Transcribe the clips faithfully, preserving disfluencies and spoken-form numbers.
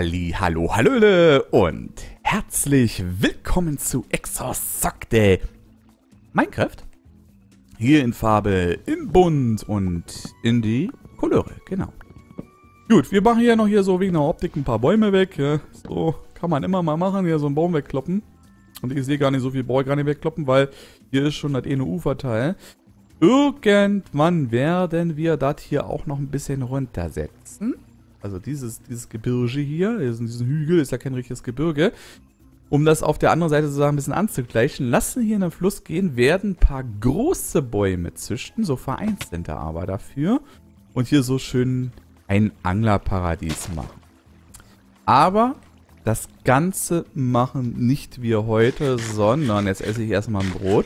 Halli, hallo, hallöle und herzlich willkommen zu Exxoz Zockt Minecraft. Hier in Farbe, im Bunt und in die Couleur, genau. Gut, wir machen ja noch hier so wegen der Optik ein paar Bäume weg. Ja. So kann man immer mal machen, hier so einen Baum wegkloppen. Und ich sehe gar nicht so viel, brauche ich gar nicht wegkloppen, weil hier ist schon das eine Uferteil. Irgendwann werden wir das hier auch noch ein bisschen runtersetzen. Also dieses, dieses Gebirge hier, diesen Hügel, ist ja kein richtiges Gebirge. Um das auf der anderen Seite sozusagen ein bisschen anzugleichen, lassen hier in den Fluss gehen, werden ein paar große Bäume züchten, so vereinzelte aber dafür. Und hier so schön ein Anglerparadies machen. Aber das Ganze machen nicht wir heute, sondern jetzt esse ich erstmal ein Brot.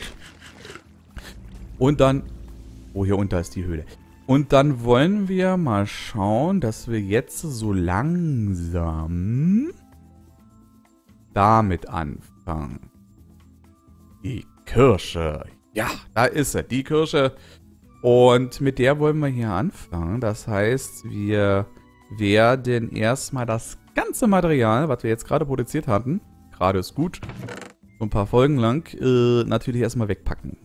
Und dann... Oh, hier unter ist die Höhle. Und dann wollen wir mal schauen, dass wir jetzt so langsam damit anfangen. Die Kirsche. Ja, da ist sie, die Kirsche. Und mit der wollen wir hier anfangen. Das heißt, wir werden erstmal das ganze Material, was wir jetzt gerade produziert hatten, gerade ist gut, so ein paar Folgen lang, äh, natürlich erstmal wegpacken.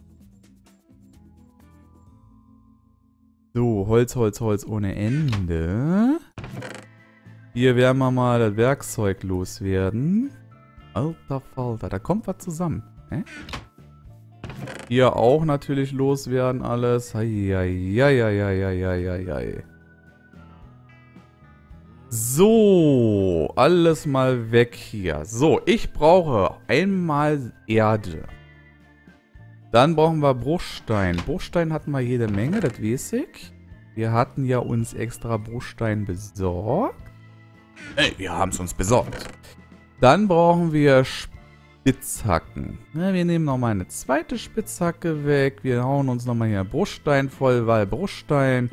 So, Holz, Holz, Holz ohne Ende. Hier werden wir mal das Werkzeug loswerden. Alter Falter, da kommt was zusammen. Hä? Hier auch natürlich loswerden alles. Eieieiei. So, alles mal weg hier. So, ich brauche einmal Erde. Dann brauchen wir Bruchstein. Bruchstein hatten wir jede Menge, das weiß ich. Wir hatten ja uns extra Bruchstein besorgt. Hey, wir haben es uns besorgt. Dann brauchen wir Spitzhacken. Ja, wir nehmen nochmal eine zweite Spitzhacke weg. Wir hauen uns nochmal hier Bruchstein voll, weil Bruchstein...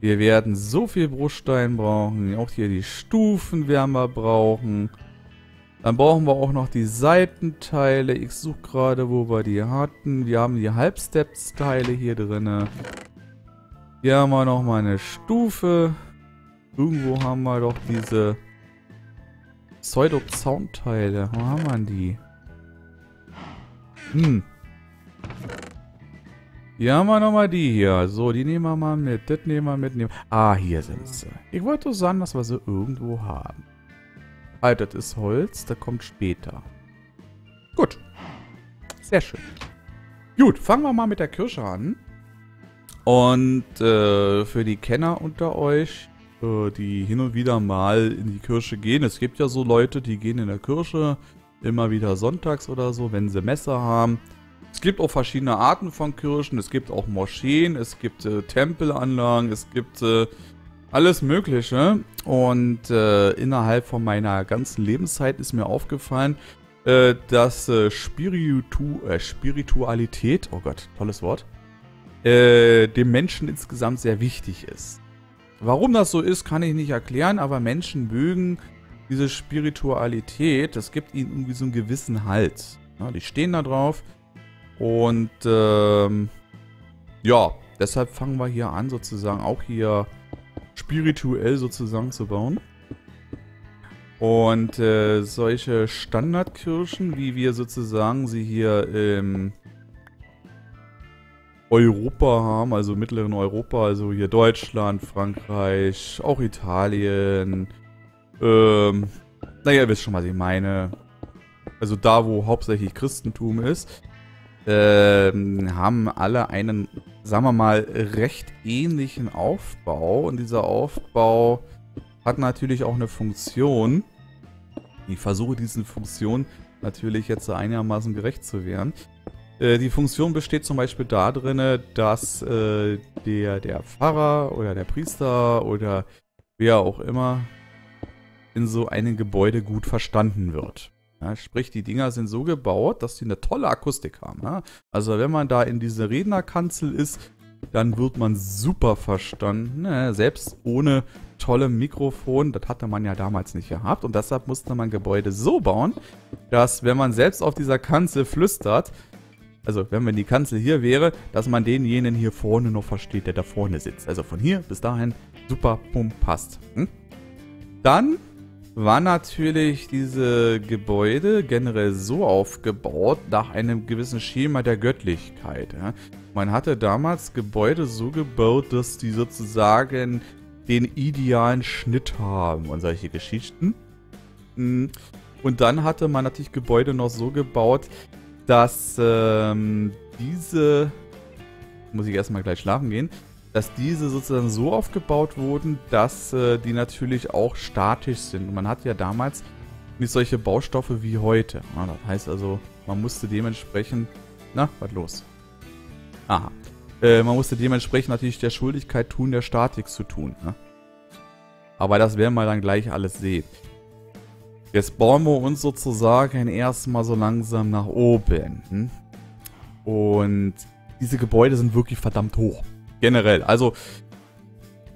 Wir werden so viel Bruchstein brauchen. Auch hier die Stufen werden wir brauchen. Dann brauchen wir auch noch die Seitenteile. Ich suche gerade, wo wir die hatten. Wir haben die Halbsteps-Teile hier drin. Hier haben wir nochmal eine Stufe. Irgendwo haben wir doch diese Pseudo-Sound-Teile. Wo haben wir denn die? Hm. Hier haben wir nochmal die hier. So, die nehmen wir mal mit. Das nehmen wir mit. Nehmen. Ah, hier sind sie. Ich wollte so sagen, dass wir sie irgendwo haben. Das ist Holz, da kommt später. Gut. Sehr schön. Gut, fangen wir mal mit der Kirsche an. Und äh, für die Kenner unter euch, äh, die hin und wieder mal in die Kirsche gehen. Es gibt ja so Leute, die gehen in der Kirsche immer wieder sonntags oder so, wenn sie Messer haben. Es gibt auch verschiedene Arten von Kirschen. Es gibt auch Moscheen, es gibt äh, Tempelanlagen, es gibt... Äh, Alles Mögliche. Und äh, innerhalb von meiner ganzen Lebenszeit ist mir aufgefallen, äh, dass äh, Spiritu äh, Spiritualität, oh Gott, tolles Wort, äh, dem Menschen insgesamt sehr wichtig ist. Warum das so ist, kann ich nicht erklären, aber Menschen mögen diese Spiritualität. Das gibt ihnen irgendwie so einen gewissen Halt. Ja, die stehen da drauf. Und ähm, ja, deshalb fangen wir hier an, sozusagen auch hier spirituell sozusagen zu bauen. Und äh, solche Standardkirschen, wie wir sozusagen sie hier in Europa haben, also mittleren Europa, also hier Deutschland, Frankreich, auch Italien. Ähm, naja, ihr wisst schon, was ich meine. Also da, wo hauptsächlich Christentum ist, ähm, haben alle einen... sagen wir mal, recht ähnlichen Aufbau. Und dieser Aufbau hat natürlich auch eine Funktion. Ich versuche diesen Funktionen natürlich jetzt einigermaßen gerecht zu werden. Äh, die Funktion besteht zum Beispiel darin, dass äh, der, der Pfarrer oder der Priester oder wer auch immer in so einem Gebäude gut verstanden wird. Ja, sprich, die Dinger sind so gebaut, dass sie eine tolle Akustik haben. Ja? Also wenn man da in diese Rednerkanzel ist, dann wird man super verstanden. Ja, selbst ohne tolle Mikrofon, das hatte man ja damals nicht gehabt. Und deshalb musste man Gebäude so bauen, dass wenn man selbst auf dieser Kanzel flüstert, also wenn man die Kanzel hier wäre, dass man denjenigen hier vorne noch versteht, der da vorne sitzt. Also von hier bis dahin super, bumm, passt. Hm? Dann war natürlich diese Gebäude generell so aufgebaut, nach einem gewissen Schema der Göttlichkeit. Ja. Man hatte damals Gebäude so gebaut, dass die sozusagen den idealen Schnitt haben und solche Geschichten. Und dann hatte man natürlich Gebäude noch so gebaut, dass ähm, diese, muss ich erstmal gleich schlafen gehen, dass diese sozusagen so aufgebaut wurden, dass äh, die natürlich auch statisch sind. Und man hatte ja damals nicht solche Baustoffe wie heute. Na, das heißt also, man musste dementsprechend... Na, was los? Aha. Äh, man musste dementsprechend natürlich der Schuldigkeit tun, der Statik zu tun. Ne? Aber das werden wir dann gleich alles sehen. Jetzt bauen wir uns sozusagen erstmal so langsam nach oben. Hm? Und diese Gebäude sind wirklich verdammt hoch. Generell, also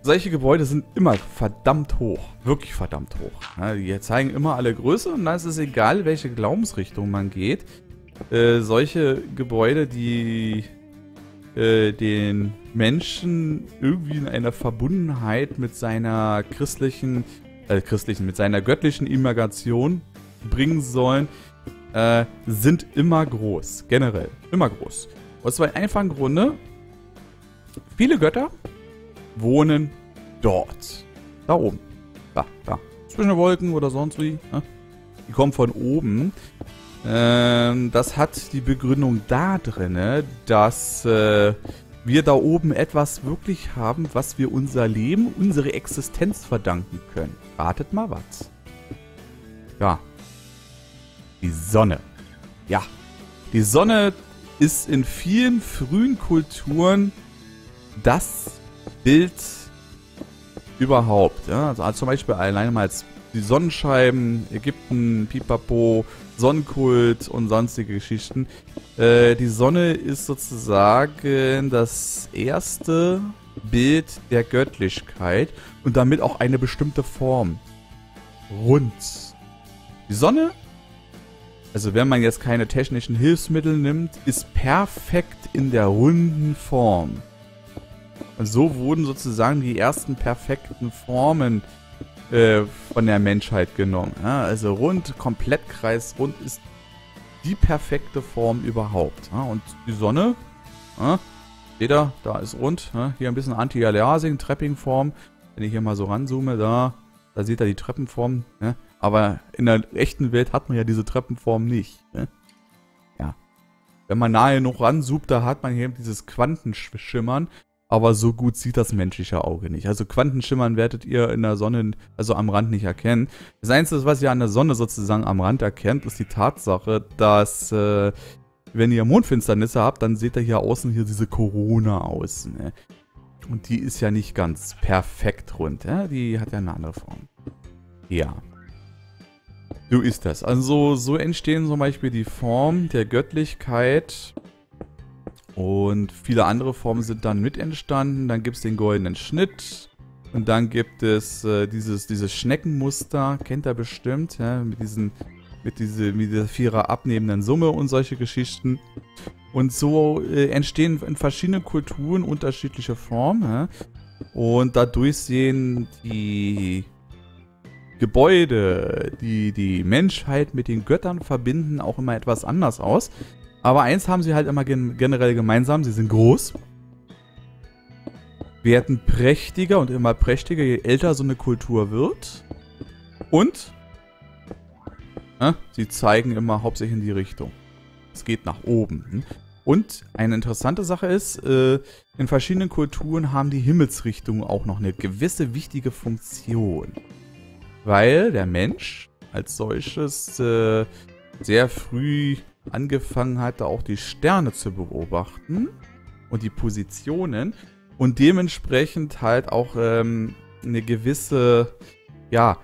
solche Gebäude sind immer verdammt hoch, wirklich verdammt hoch. Ja, die zeigen immer alle Größe und da ist es egal, welche Glaubensrichtung man geht. Äh, solche Gebäude, die äh, den Menschen irgendwie in einer Verbundenheit mit seiner christlichen, äh, christlichen, mit seiner göttlichen Imagination bringen sollen, äh, sind immer groß, generell, immer groß. Und zwar einfach im Grunde, viele Götter wohnen dort. Da oben. Da, da. Zwischen den Wolken oder sonst wie. Ne? Die kommen von oben. Ähm, das hat die Begründung da drin, dass äh, wir da oben etwas wirklich haben, was wir unser Leben, unsere Existenz verdanken können. Ratet mal was. Ja. Die Sonne. Ja. Die Sonne ist in vielen frühen Kulturen das Bild überhaupt, ja? Also zum Beispiel alleine mal die Sonnenscheiben, Ägypten, Pipapo, Sonnenkult und sonstige Geschichten. Äh, die Sonne ist sozusagen das erste Bild der Göttlichkeit und damit auch eine bestimmte Form. Rund. Die Sonne, also wenn man jetzt keine technischen Hilfsmittel nimmt, ist perfekt in der runden Form. Und so wurden sozusagen die ersten perfekten Formen äh, von der Menschheit genommen. Ja, also rund, komplett kreisrund ist die perfekte Form überhaupt. Ja, und die Sonne, ja, seht ihr, da ist rund. Ja, hier ein bisschen Anti-Aliasing, Trapping-Form. Wenn ich hier mal so ranzoome, da, da seht ihr die Treppenform. Ja, aber in der echten Welt hat man ja diese Treppenform nicht. Ja. Ja. Wenn man nahe genug ranzoomt, da hat man hier dieses Quantenschimmern. Aber so gut sieht das menschliche Auge nicht. Also Quantenschimmern werdet ihr in der Sonne, also am Rand nicht erkennen. Das Einzige, was ihr an der Sonne sozusagen am Rand erkennt, ist die Tatsache, dass äh, wenn ihr Mondfinsternisse habt, dann seht ihr hier außen hier diese Corona außen. Ne? Und die ist ja nicht ganz perfekt rund. Ja? Die hat ja eine andere Form. Ja. So ist das. Also so entstehen zum Beispiel die Form der Göttlichkeit. Und viele andere Formen sind dann mit entstanden. Dann gibt es den goldenen Schnitt. Und dann gibt es äh, dieses, dieses Schneckenmuster. Kennt ihr bestimmt. Ja? Mit, diesen, mit, diese, mit dieser vierer abnehmenden Summe und solche Geschichten. Und so äh, entstehen in verschiedenen Kulturen unterschiedliche Formen. Ja? Und dadurch sehen die Gebäude, die die Menschheit mit den Göttern verbinden, auch immer etwas anders aus. Aber eins haben sie halt immer gen generell gemeinsam, sie sind groß, werden prächtiger und immer prächtiger, je älter so eine Kultur wird. Und äh, sie zeigen immer hauptsächlich in die Richtung. Es geht nach oben. Hm? Und eine interessante Sache ist, äh, in verschiedenen Kulturen haben die Himmelsrichtungen auch noch eine gewisse wichtige Funktion. Weil der Mensch als solches äh, sehr früh angefangen hat, da auch die Sterne zu beobachten und die Positionen und dementsprechend halt auch ähm, eine gewisse, ja,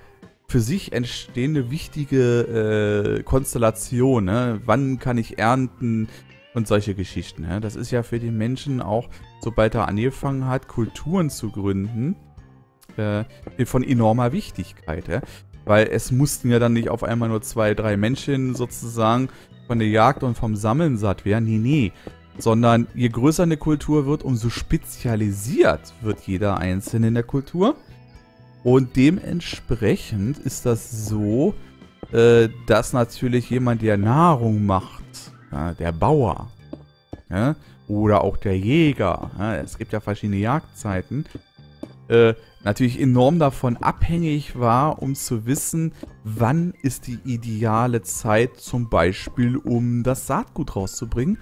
für sich entstehende wichtige äh, Konstellation, ne? Wann kann ich ernten und solche Geschichten. Ne? Das ist ja für den Menschen auch, sobald er angefangen hat, Kulturen zu gründen, äh, von enormer Wichtigkeit. Ne? Weil es mussten ja dann nicht auf einmal nur zwei, drei Menschen sozusagen von der Jagd und vom Sammeln satt werden, nee, nee. Sondern je größer eine Kultur wird, umso spezialisiert wird jeder Einzelne in der Kultur. Und dementsprechend ist das so, äh, dass natürlich jemand, der Nahrung macht, ja, der Bauer, ja, oder auch der Jäger, ja, es gibt ja verschiedene Jagdzeiten, äh, natürlich enorm davon abhängig war, um zu wissen, wann ist die ideale Zeit zum Beispiel, um das Saatgut rauszubringen.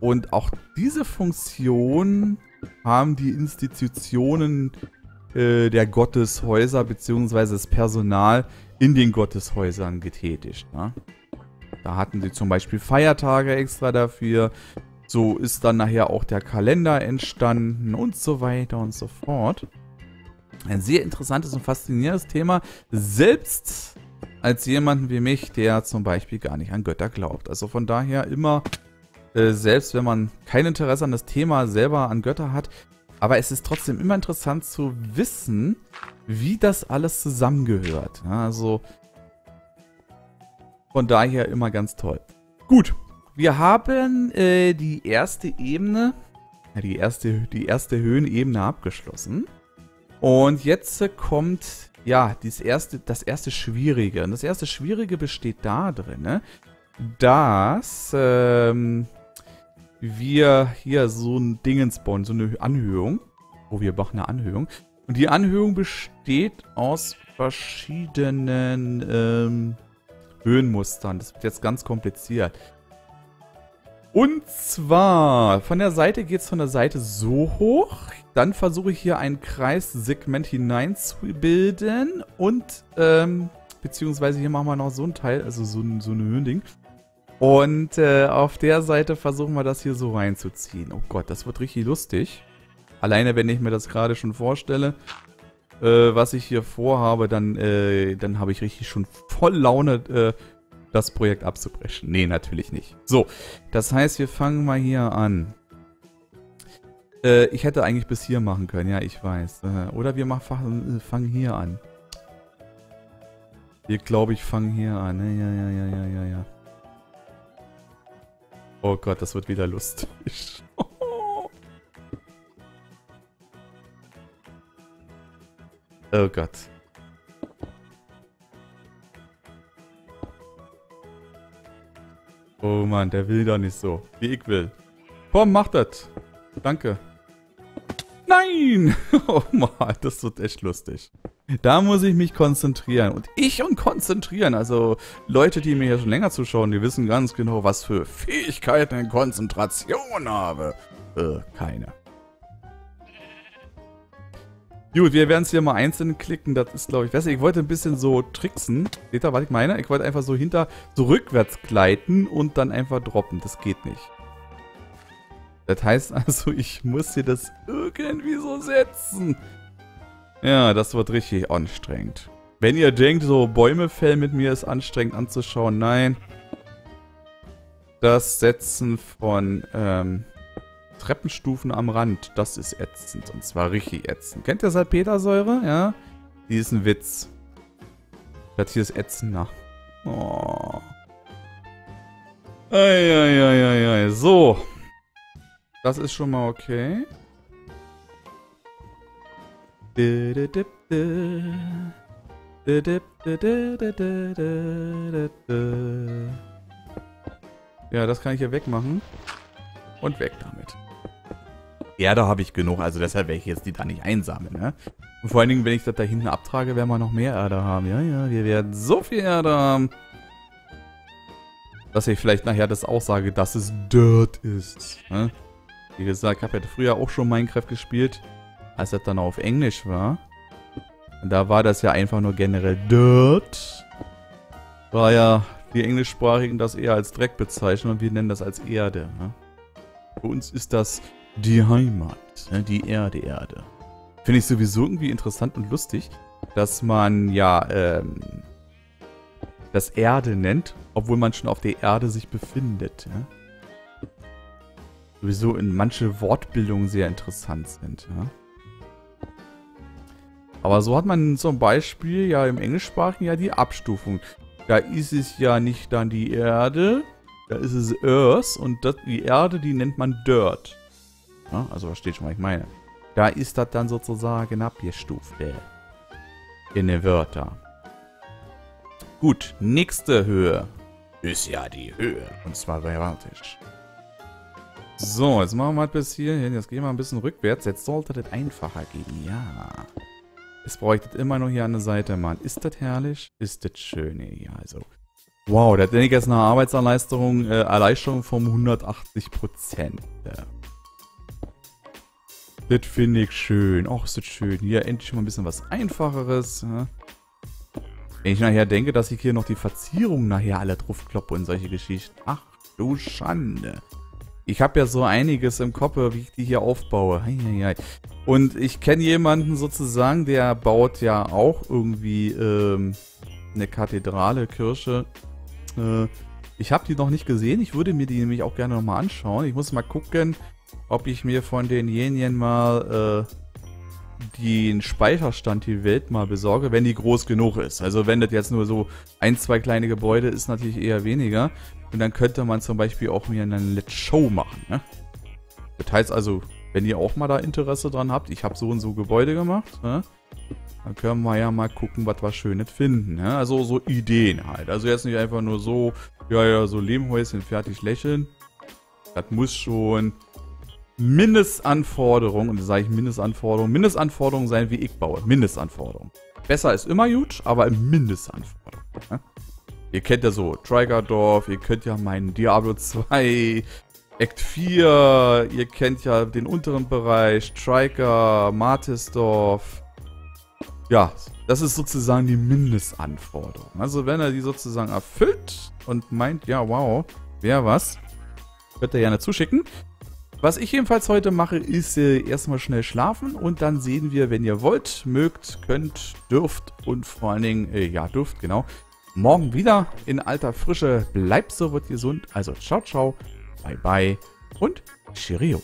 Und auch diese Funktion haben die Institutionen äh, der Gotteshäuser bzw. das Personal in den Gotteshäusern getätigt. Ne? Da hatten sie zum Beispiel Feiertage extra dafür. So ist dann nachher auch der Kalender entstanden und so weiter und so fort. Ein sehr interessantes und faszinierendes Thema, selbst als jemanden wie mich, der zum Beispiel gar nicht an Götter glaubt. Also von daher immer... Äh, selbst wenn man kein Interesse an das Thema selber an Götter hat. Aber es ist trotzdem immer interessant zu wissen, wie das alles zusammengehört. Ja, also von daher immer ganz toll. Gut, wir haben äh, die erste Ebene, die erste, die erste Höhenebene abgeschlossen. Und jetzt äh, kommt ja dies erste, das erste Schwierige. Und das erste Schwierige besteht da drin, ne, dass ähm, wir hier so ein Dingens bauen, so eine Anhöhung. Oh, wir machen eine Anhöhung. Und die Anhöhung besteht aus verschiedenen ähm, Höhenmustern. Das wird jetzt ganz kompliziert. Und zwar, von der Seite geht es von der Seite so hoch. Dann versuche ich hier ein Kreissegment hineinzubilden. Und, ähm, beziehungsweise hier machen wir noch so ein Teil, also so, so ein Höhending. Und äh, auf der Seite versuchen wir das hier so reinzuziehen. Oh Gott, das wird richtig lustig. Alleine, wenn ich mir das gerade schon vorstelle, äh, was ich hier vorhabe, dann, äh, dann habe ich richtig schon voll Laune, äh, das Projekt abzubrechen. Nee, natürlich nicht. So, das heißt, wir fangen mal hier an. Äh, ich hätte eigentlich bis hier machen können, ja, ich weiß. Äh, oder wir machen, fangen hier an. Wir, glaube ich, fangen hier an. Ja, ja, ja, ja, ja, ja. Oh Gott, das wird wieder lustig. Oh Gott. Oh Mann, der will doch nicht so, wie ich will. Komm, mach das. Danke. Nein! Oh Mann, das wird echt lustig. Da muss ich mich konzentrieren. Und ich und konzentrieren. Also Leute, die mir hier schon länger zuschauen, die wissen ganz genau, was für Fähigkeiten in Konzentration habe. Äh, keine. Gut, wir werden es hier mal einzeln klicken. Das ist, glaube ich, besser. Ich wollte ein bisschen so tricksen. Seht ihr, was ich meine? Ich wollte einfach so hinter, so rückwärts gleiten und dann einfach droppen. Das geht nicht. Das heißt also, ich muss hier das irgendwie so setzen. Ja, das wird richtig anstrengend. Wenn ihr denkt, so Bäume fällen mit mir ist anstrengend anzuschauen, nein. Das Setzen von ähm, Treppenstufen am Rand, das ist ätzend. Und zwar richtig ätzend. Kennt ihr Salpetersäure? Ja? Die ist ein Witz. Das hier ist ätzender. Oh. Eieieiei. So. Das ist schon mal okay. Ja, das kann ich hier wegmachen. Und weg damit. Ja, da habe ich genug, also deshalb werde ich jetzt die da nicht einsammeln, ne? Und vor allen Dingen, wenn ich das da hinten abtrage, werden wir noch mehr Erde haben. Ja, ja, wir werden so viel Erde haben. Dass ich vielleicht nachher das auch sage, dass es Dirt ist. Ne? Wie gesagt, ich habe ja früher auch schon Minecraft gespielt. Als das dann auf Englisch war, da war das ja einfach nur generell Dirt. War ja die Englischsprachigen das eher als Dreck bezeichnen und wir nennen das als Erde. Ne? Für uns ist das die Heimat, ne? Die Erde, Erde. Finde ich sowieso irgendwie interessant und lustig, dass man ja ähm, das Erde nennt, obwohl man schon auf der Erde sich befindet. Ne? Sowieso in manche Wortbildungen sehr interessant sind. Ne? Aber so hat man zum Beispiel ja im Englischsprachigen ja die Abstufung. Da ist es ja nicht dann die Erde, da ist es Earth und das, die Erde, die nennt man Dirt. Ja, also versteht schon, was ich meine. Da ist das dann sozusagen abgestuft. in den Wörter. Gut, nächste Höhe ist ja die Höhe. Und zwar dramatisch. So, jetzt machen wir mal bis hierhin. Jetzt gehen wir ein bisschen rückwärts. Jetzt sollte das einfacher gehen. Ja. Es bräuchte immer nur hier an der Seite, Mann. Ist das herrlich? Ist das schön? Ja, also. Wow, das denke ich jetzt eine Arbeitserleichterung äh, Erleichterung von hundertachtzig Prozent. Ja. Das finde ich schön. Och, ist das schön. Hier endlich mal ein bisschen was Einfacheres. Ja. Wenn ich nachher denke, dass ich hier noch die Verzierung nachher alle drauf kloppe und solche Geschichten. Ach du Schande. Ich habe ja so einiges im Kopf, wie ich die hier aufbaue. Und ich kenne jemanden sozusagen, der baut ja auch irgendwie ähm, eine Kathedrale, Kirche. Äh, ich habe die noch nicht gesehen. Ich würde mir die nämlich auch gerne nochmal anschauen. Ich muss mal gucken, ob ich mir von denjenigen mal... Äh, den Speicherstand die Welt mal besorge, wenn die groß genug ist. Also wenn das jetzt nur so ein, zwei kleine Gebäude ist, natürlich eher weniger. Und dann könnte man zum Beispiel auch mir eine Let's Show machen. Ne? Das heißt also, wenn ihr auch mal da Interesse dran habt, ich habe so und so Gebäude gemacht, ne? Dann können wir ja mal gucken, was wir Schönes finden. Ne? Also so Ideen halt. Also jetzt nicht einfach nur so, ja, ja, so Lehmhäuschen, fertig, lächeln. Das muss schon... Mindestanforderungen, und da sage ich Mindestanforderungen, Mindestanforderungen sein, wie ich baue. Mindestanforderungen. Besser ist immer gut, aber Mindestanforderungen. Ne? Ihr kennt ja so Trigerdorf, ihr kennt ja meinen Diablo zwei, Act vier, ihr kennt ja den unteren Bereich, Triger, Martisdorf. Ja, das ist sozusagen die Mindestanforderung. Also wenn er die sozusagen erfüllt und meint, ja wow, wäre was, könnt ihr gerne zuschicken. Was ich jedenfalls heute mache, ist äh, erstmal schnell schlafen und dann sehen wir, wenn ihr wollt, mögt, könnt, dürft und vor allen Dingen, äh, ja, dürft, genau, morgen wieder in alter Frische. Bleibt so, wird gesund. Also, ciao, ciao, bye, bye und Cheerio.